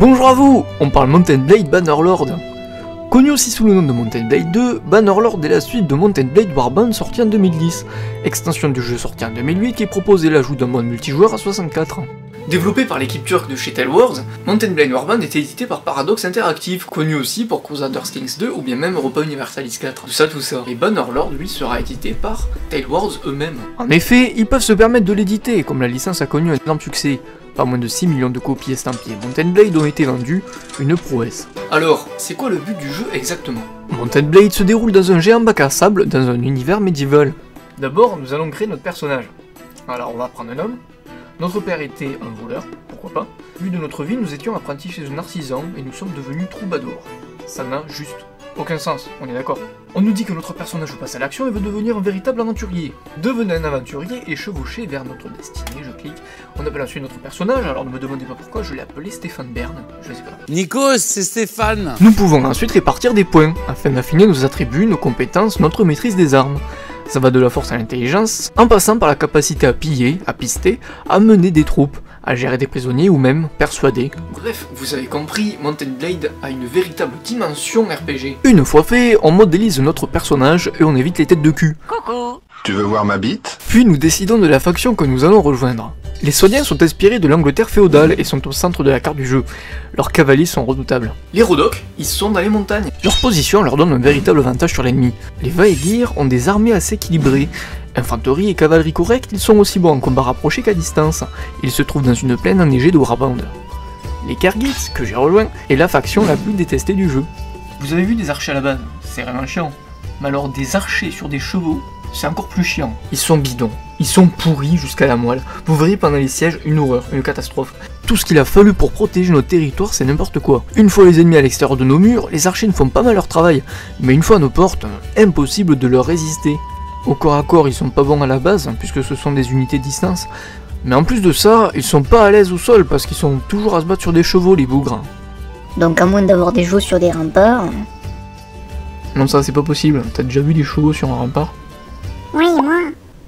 Bonjour à vous, on parle Mount & Blade Bannerlord. Connu aussi sous le nom de Mount & Blade 2, Bannerlord est la suite de Mount & Blade Warband sortie en 2010, extension du jeu sortie en 2008 qui proposait l'ajout d'un mode multijoueur à 64. Développé par l'équipe turque de chez TaleWorlds, Mount & Blade Warband était édité par Paradox Interactive, connu aussi pour Crusader Kings 2 ou bien même Europa Universalis 4, tout ça. Et Bannerlord, lui, sera édité par TaleWorlds eux-mêmes. En effet, ils peuvent se permettre de l'éditer, comme la licence a connu un énorme succès. Pas moins de 6 millions de copies estampillées Mount & Blade ont été vendues, une prouesse. Alors, c'est quoi le but du jeu exactement? Mount & Blade se déroule dans un géant bac à sable dans un univers médiéval. D'abord, nous allons créer notre personnage. Alors, on va prendre un homme. Notre père était un voleur, pourquoi pas. Vu de notre vie, nous étions apprentis chez un artisan et nous sommes devenus troubadours. Ça n'a juste aucun sens, on est d'accord. On nous dit que notre personnage passe à l'action et veut devenir un véritable aventurier. Devenez un aventurier et chevauchez vers notre destinée, je clique. On appelle ensuite notre personnage, alors ne me demandez pas pourquoi, je l'ai appelé Stéphane Bern, je sais pas. Nikos, c'est Stéphane. Nous pouvons ensuite répartir des points, afin d'affiner nos attributs, nos compétences, notre maîtrise des armes. Ça va de la force à l'intelligence, en passant par la capacité à piller, à pister, à mener des troupes, à gérer des prisonniers ou même persuader. Bref, vous avez compris, Mount & Blade a une véritable dimension RPG. Une fois fait, on modélise notre personnage et on évite les têtes de cul. Coucou. Tu veux voir ma bite? Puis nous décidons de la faction que nous allons rejoindre. Les Sturgians sont inspirés de l'Angleterre féodale et sont au centre de la carte du jeu. Leurs cavaliers sont redoutables. Les Rhodocs, ils sont dans les montagnes. Leur position leur donne un véritable avantage sur l'ennemi. Les va-et-guerres ont des armées assez équilibrées. Infanterie et cavalerie correctes, ils sont aussi bons en combat rapproché qu'à distance. Ils se trouvent dans une plaine enneigée de Warband. Les Kergits, que j'ai rejoint, est la faction la plus détestée du jeu. Vous avez vu des archers à la base, c'est vraiment chiant. Mais alors des archers sur des chevaux, c'est encore plus chiant. Ils sont bidons, ils sont pourris jusqu'à la moelle. Vous verrez pendant les sièges une horreur, une catastrophe. Tout ce qu'il a fallu pour protéger nos territoires, c'est n'importe quoi. Une fois les ennemis à l'extérieur de nos murs, les archers ne font pas mal leur travail. Mais une fois à nos portes, impossible de leur résister. Au corps à corps, ils sont pas bons à la base, puisque ce sont des unités de distance. Mais en plus de ça, ils sont pas à l'aise au sol, parce qu'ils sont toujours à se battre sur des chevaux, les bougres. Donc à moins d'avoir des chevaux sur des remparts... Non, ça c'est pas possible, t'as déjà vu des chevaux sur un rempart? Oui, moi.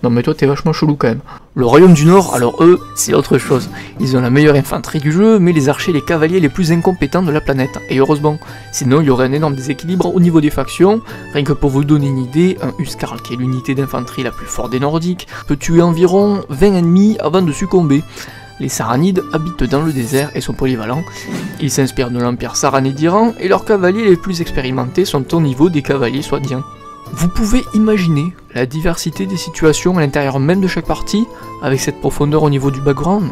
Non mais toi t'es vachement chelou quand même. Le royaume du Nord, alors eux, c'est autre chose. Ils ont la meilleure infanterie du jeu, mais les archers et les cavaliers les plus incompétents de la planète. Et heureusement, sinon il y aurait un énorme déséquilibre au niveau des factions. Rien que pour vous donner une idée, un Huskarl, qui est l'unité d'infanterie la plus forte des Nordiques, peut tuer environ 20 ennemis avant de succomber. Les Saranides habitent dans le désert et sont polyvalents. Ils s'inspirent de l'Empire saranide d'Iran et leurs cavaliers les plus expérimentés sont au niveau des cavaliers sturgiens. Vous pouvez imaginer la diversité des situations à l'intérieur même de chaque partie, avec cette profondeur au niveau du background.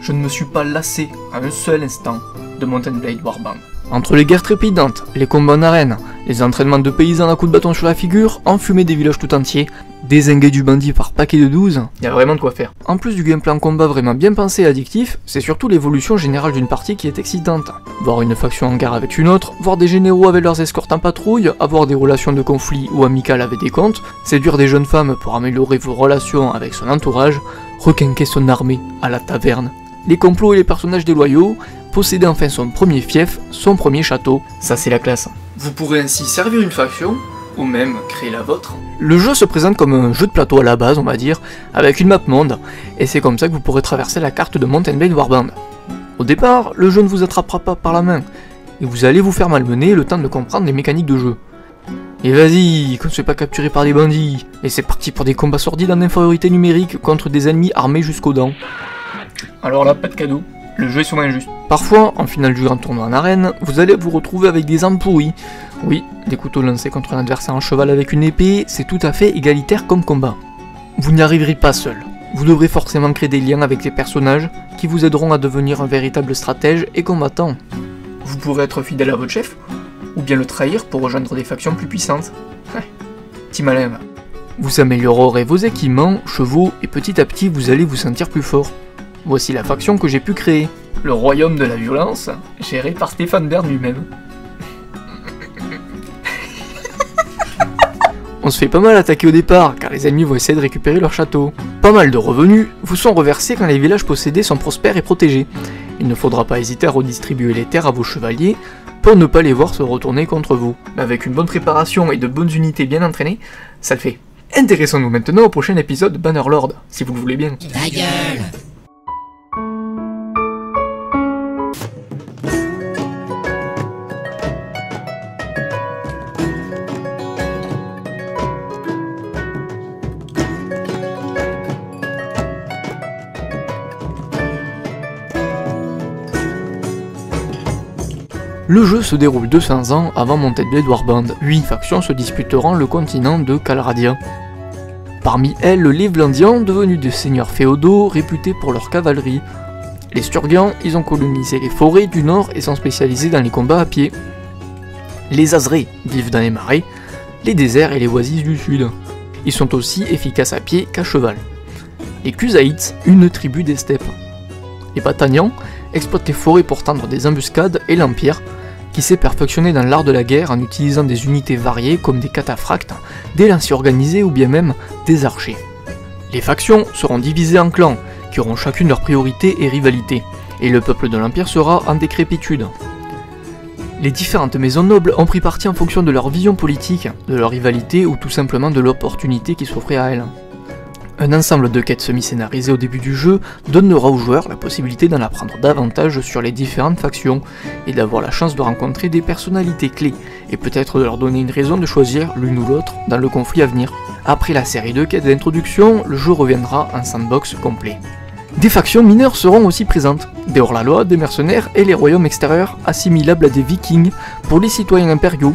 Je ne me suis pas lassé à un seul instant de Mount & Blade Warband. Entre les guerres trépidantes, les combats en arène, les entraînements de paysans à coups de bâton sur la figure, enfumer des villages tout entiers, dézinguer du bandit par paquet de 12, il y a vraiment de quoi faire. En plus du gameplay en combat vraiment bien pensé et addictif, c'est surtout l'évolution générale d'une partie qui est excitante. Voir une faction en guerre avec une autre, voir des généraux avec leurs escortes en patrouille, avoir des relations de conflit ou amicales avec des comtes, séduire des jeunes femmes pour améliorer vos relations avec son entourage, requinquer son armée à la taverne, les complots et les personnages déloyaux, posséder enfin son premier fief, son premier château, ça c'est la classe. Vous pourrez ainsi servir une faction, ou même créer la vôtre. Le jeu se présente comme un jeu de plateau à la base, on va dire, avec une map monde, et c'est comme ça que vous pourrez traverser la carte de Mount & Blade Warband. Au départ, le jeu ne vous attrapera pas par la main, et vous allez vous faire malmener le temps de comprendre les mécaniques de jeu. Et vas-y, qu'on ne se fait pas capturer par des bandits, et c'est parti pour des combats sordides en infériorité numérique contre des ennemis armés jusqu'aux dents. Alors là, pas de cadeau. Le jeu est souvent injuste. Parfois, en finale du grand tournoi en arène, vous allez vous retrouver avec des armes pourries. Oui, des couteaux lancés contre un adversaire en cheval avec une épée, c'est tout à fait égalitaire comme combat. Vous n'y arriverez pas seul. Vous devrez forcément créer des liens avec les personnages qui vous aideront à devenir un véritable stratège et combattant. Vous pourrez être fidèle à votre chef, ou bien le trahir pour rejoindre des factions plus puissantes. Petit malin. Vous améliorerez vos équipements, chevaux, et petit à petit vous allez vous sentir plus fort. Voici la faction que j'ai pu créer, le royaume de la violence, géré par Stéphane Bern lui-même. On se fait pas mal attaquer au départ, car les ennemis vont essayer de récupérer leur château. Pas mal de revenus vous sont reversés quand les villages possédés sont prospères et protégés. Il ne faudra pas hésiter à redistribuer les terres à vos chevaliers, pour ne pas les voir se retourner contre vous. Mais avec une bonne préparation et de bonnes unités bien entraînées, ça le fait. Intéressons-nous maintenant au prochain épisode de Bannerlord, si vous le voulez bien. La gueule. Le jeu se déroule 200 ans avant Mount & Blade Warband. 8 factions se disputeront le continent de Calradia. Parmi elles, les Vlandians, devenus des seigneurs féodaux réputés pour leur cavalerie. Les Sturgians, ils ont colonisé les forêts du nord et sont spécialisés dans les combats à pied. Les Azraeis vivent dans les marais, les déserts et les oasis du sud. Ils sont aussi efficaces à pied qu'à cheval. Les Cusaïtes, une tribu des steppes. Les Batanians exploitent les forêts pour tendre des embuscades et l'Empire, qui s'est perfectionné dans l'art de la guerre en utilisant des unités variées comme des cataphractes, des lanciers organisés ou bien même des archers. Les factions seront divisées en clans, qui auront chacune leurs priorités et rivalités, et le peuple de l'Empire sera en décrépitude. Les différentes maisons nobles ont pris parti en fonction de leur vision politique, de leur rivalité ou tout simplement de l'opportunité qui s'offrait à elles. Un ensemble de quêtes semi-scénarisées au début du jeu donnera aux joueurs la possibilité d'en apprendre davantage sur les différentes factions et d'avoir la chance de rencontrer des personnalités clés et peut-être de leur donner une raison de choisir l'une ou l'autre dans le conflit à venir. Après la série de quêtes d'introduction, le jeu reviendra en sandbox complet. Des factions mineures seront aussi présentes, des hors-la-loi, des mercenaires et les royaumes extérieurs assimilables à des vikings pour les citoyens impériaux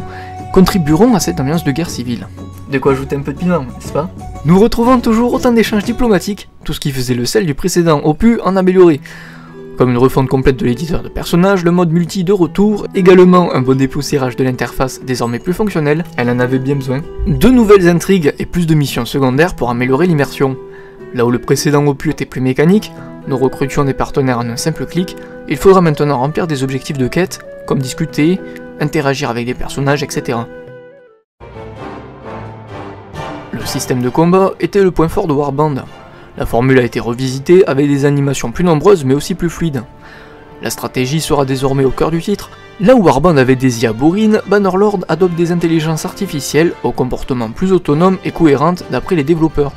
contribueront à cette ambiance de guerre civile. De quoi ajouter un peu de piment, n'est-ce pas? Nous retrouvons toujours autant d'échanges diplomatiques, tout ce qui faisait le sel du précédent opus en amélioré, comme une refonte complète de l'éditeur de personnages, le mode multi de retour, également un bon dépoussiérage de l'interface désormais plus fonctionnelle, elle en avait bien besoin, de nouvelles intrigues et plus de missions secondaires pour améliorer l'immersion. Là où le précédent opus était plus mécanique, nous recrutions des partenaires en un simple clic, il faudra maintenant remplir des objectifs de quête, comme discuter, interagir avec des personnages, etc. Le système de combat était le point fort de Warband. La formule a été revisitée avec des animations plus nombreuses mais aussi plus fluides. La stratégie sera désormais au cœur du titre. Là où Warband avait des IA bourrines, Bannerlord adopte des intelligences artificielles au comportement plus autonome et cohérente d'après les développeurs.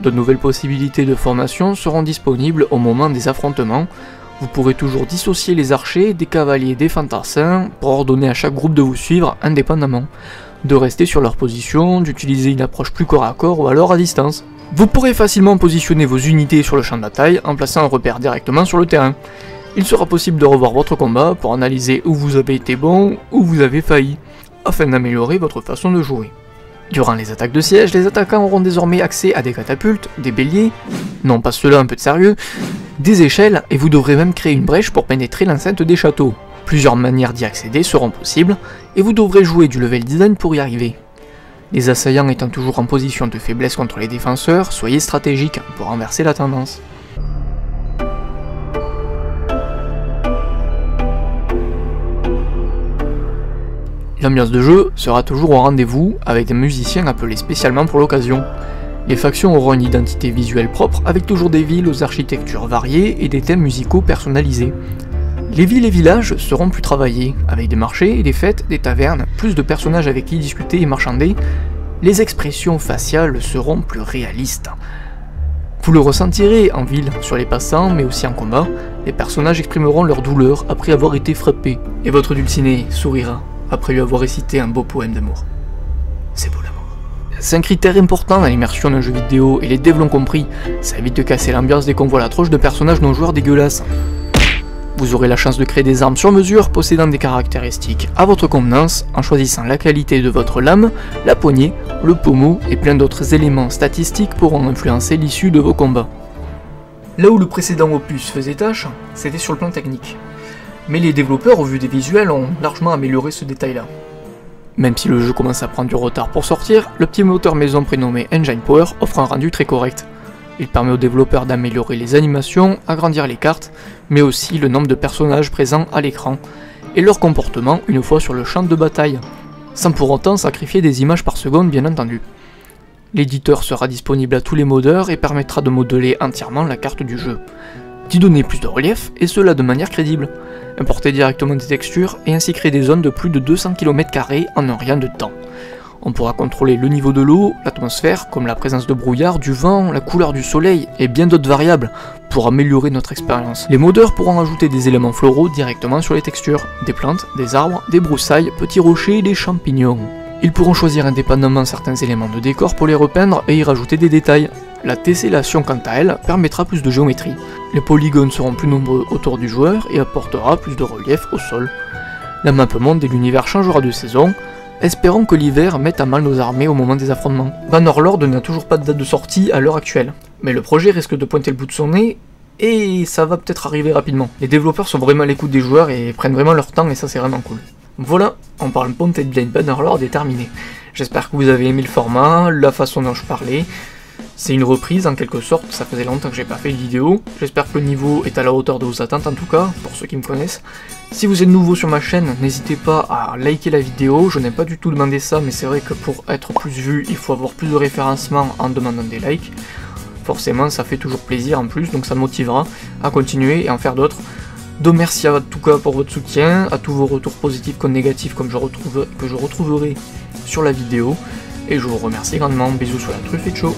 De nouvelles possibilités de formation seront disponibles au moment des affrontements. Vous pourrez toujours dissocier les archers des cavaliers des fantassins pour ordonner à chaque groupe de vous suivre indépendamment, de rester sur leur position, d'utiliser une approche plus corps à corps ou alors à distance. Vous pourrez facilement positionner vos unités sur le champ de bataille en plaçant un repère directement sur le terrain. Il sera possible de revoir votre combat pour analyser où vous avez été bon, où vous avez failli, afin d'améliorer votre façon de jouer. Durant les attaques de siège, les attaquants auront désormais accès à des catapultes, des béliers, non pas cela un peu de sérieux, des échelles et vous devrez même créer une brèche pour pénétrer l'enceinte des châteaux. Plusieurs manières d'y accéder seront possibles et vous devrez jouer du level design pour y arriver. Les assaillants étant toujours en position de faiblesse contre les défenseurs, soyez stratégiques pour renverser la tendance. L'ambiance de jeu sera toujours au rendez-vous avec des musiciens appelés spécialement pour l'occasion. Les factions auront une identité visuelle propre avec toujours des villes aux architectures variées et des thèmes musicaux personnalisés. Les villes et villages seront plus travaillés, avec des marchés et des fêtes, des tavernes, plus de personnages avec qui discuter et marchander. Les expressions faciales seront plus réalistes. Vous le ressentirez en ville, sur les passants, mais aussi en combat. Les personnages exprimeront leur douleur après avoir été frappés. Et votre dulciné sourira après lui avoir récité un beau poème d'amour. C'est beau l'amour. C'est un critère important dans l'immersion d'un jeu vidéo, et les devs l'ont compris, ça évite de casser l'ambiance dès qu'on voit la tronche de personnages non joueurs dégueulasses. Vous aurez la chance de créer des armes sur mesure possédant des caractéristiques à votre convenance, en choisissant la qualité de votre lame, la poignée, le pommeau et plein d'autres éléments statistiques pourront influencer l'issue de vos combats. Là où le précédent opus faisait tâche, c'était sur le plan technique. Mais les développeurs, au vu des visuels, ont largement amélioré ce détail-là. Même si le jeu commence à prendre du retard pour sortir, le petit moteur maison prénommé Engine Power offre un rendu très correct. Il permet aux développeurs d'améliorer les animations, agrandir les cartes, mais aussi le nombre de personnages présents à l'écran, et leur comportement une fois sur le champ de bataille, sans pour autant sacrifier des images par seconde bien entendu. L'éditeur sera disponible à tous les modeurs et permettra de modeler entièrement la carte du jeu, d'y donner plus de relief, et cela de manière crédible, importer directement des textures et ainsi créer des zones de plus de 200 km² en un rien de temps. On pourra contrôler le niveau de l'eau, l'atmosphère, comme la présence de brouillard, du vent, la couleur du soleil et bien d'autres variables pour améliorer notre expérience. Les modeurs pourront ajouter des éléments floraux directement sur les textures, des plantes, des arbres, des broussailles, petits rochers et des champignons. Ils pourront choisir indépendamment certains éléments de décor pour les repeindre et y rajouter des détails. La tessellation quant à elle permettra plus de géométrie. Les polygones seront plus nombreux autour du joueur et apportera plus de relief au sol. La map monde et l'univers changera de saison, espérons que l'hiver mette à mal nos armées au moment des affrontements. Bannerlord n'a toujours pas de date de sortie à l'heure actuelle, mais le projet risque de pointer le bout de son nez, et ça va peut-être arriver rapidement. Les développeurs sont vraiment à l'écoute des joueurs et prennent vraiment leur temps, et ça c'est vraiment cool. Voilà, on parle Mount & Blade Bannerlord est terminé. J'espère que vous avez aimé le format, la façon dont je parlais. C'est une reprise en quelque sorte, ça faisait longtemps que j'ai pas fait de vidéo. J'espère que le niveau est à la hauteur de vos attentes en tout cas, pour ceux qui me connaissent. Si vous êtes nouveau sur ma chaîne, n'hésitez pas à liker la vidéo, je n'ai pas du tout demandé ça, mais c'est vrai que pour être plus vu, il faut avoir plus de référencement en demandant des likes. Forcément, ça fait toujours plaisir en plus, donc ça me motivera à continuer et en faire d'autres. Donc merci à tout cas pour votre soutien, à tous vos retours positifs comme négatifs comme que je retrouverai sur la vidéo. Et je vous remercie grandement, bisous sur la truffe et ciao.